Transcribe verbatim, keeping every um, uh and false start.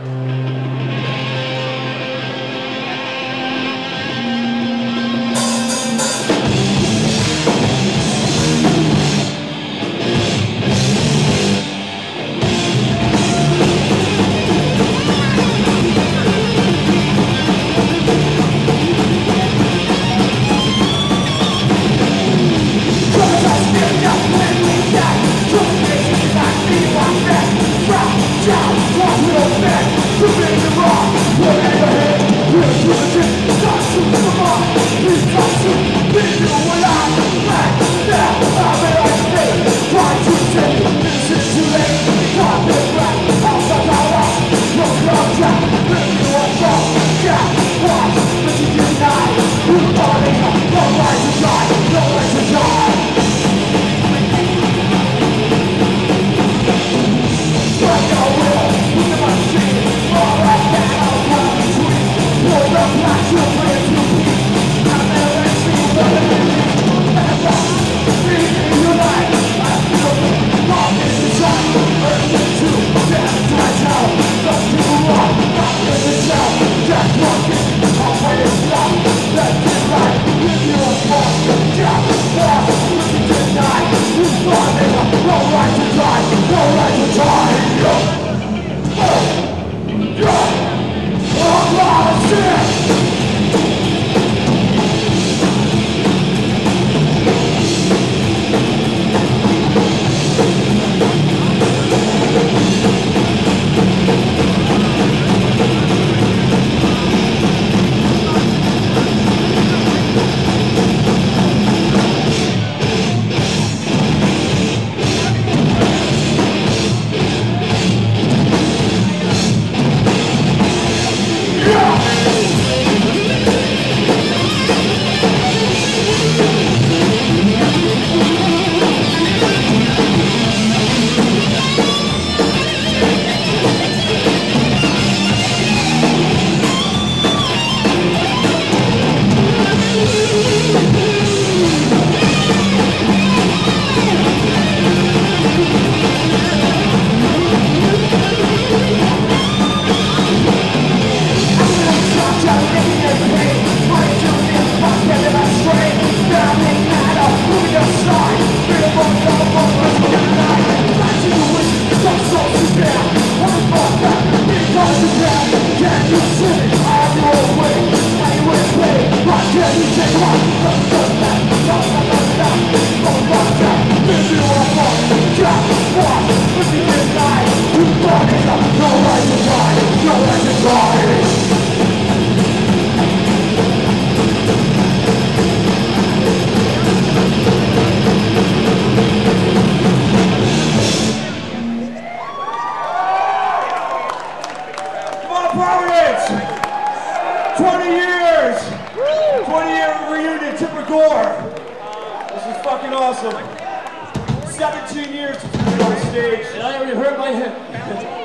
twenty years! twenty year reunion, Tipper Gore! This is fucking awesome. seventeen years since we were on stage, and I already hurt my hip.